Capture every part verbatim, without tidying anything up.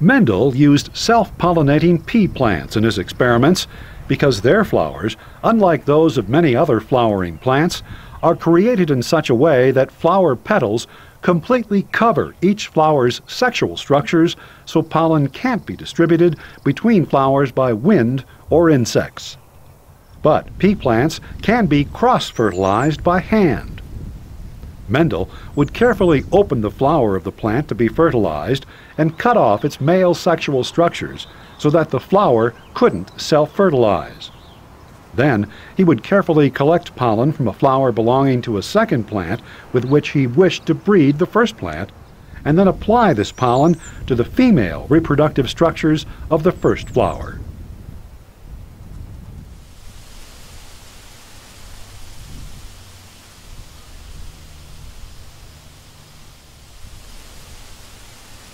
Mendel used self-pollinating pea plants in his experiments because their flowers, unlike those of many other flowering plants, are created in such a way that flower petals completely cover each flower's sexual structures so pollen can't be distributed between flowers by wind or insects. But pea plants can be cross-fertilized by hand. Mendel would carefully open the flower of the plant to be fertilized and cut off its male sexual structures so that the flower couldn't self-fertilize. Then he would carefully collect pollen from a flower belonging to a second plant with which he wished to breed the first plant, and then apply this pollen to the female reproductive structures of the first flower.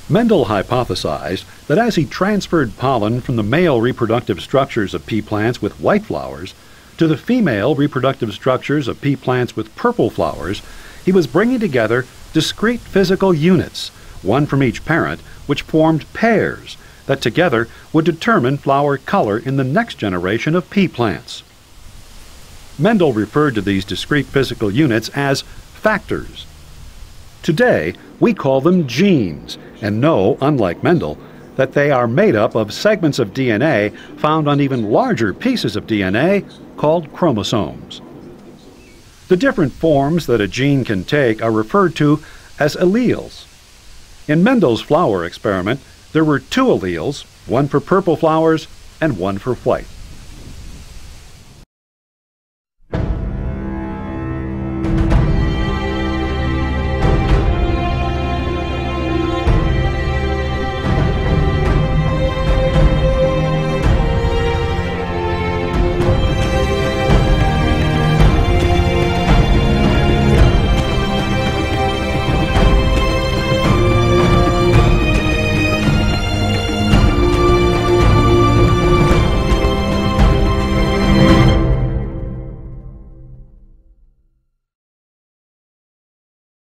Mendel hypothesized that as he transferred pollen from the male reproductive structures of pea plants with white flowers to the female reproductive structures of pea plants with purple flowers, he was bringing together discrete physical units, one from each parent, which formed pairs that together would determine flower color in the next generation of pea plants. Mendel referred to these discrete physical units as factors. Today, we call them genes, and know, unlike Mendel, that they are made up of segments of D N A found on even larger pieces of D N A called chromosomes. The different forms that a gene can take are referred to as alleles. In Mendel's flower experiment, there were two alleles, one for purple flowers and one for white.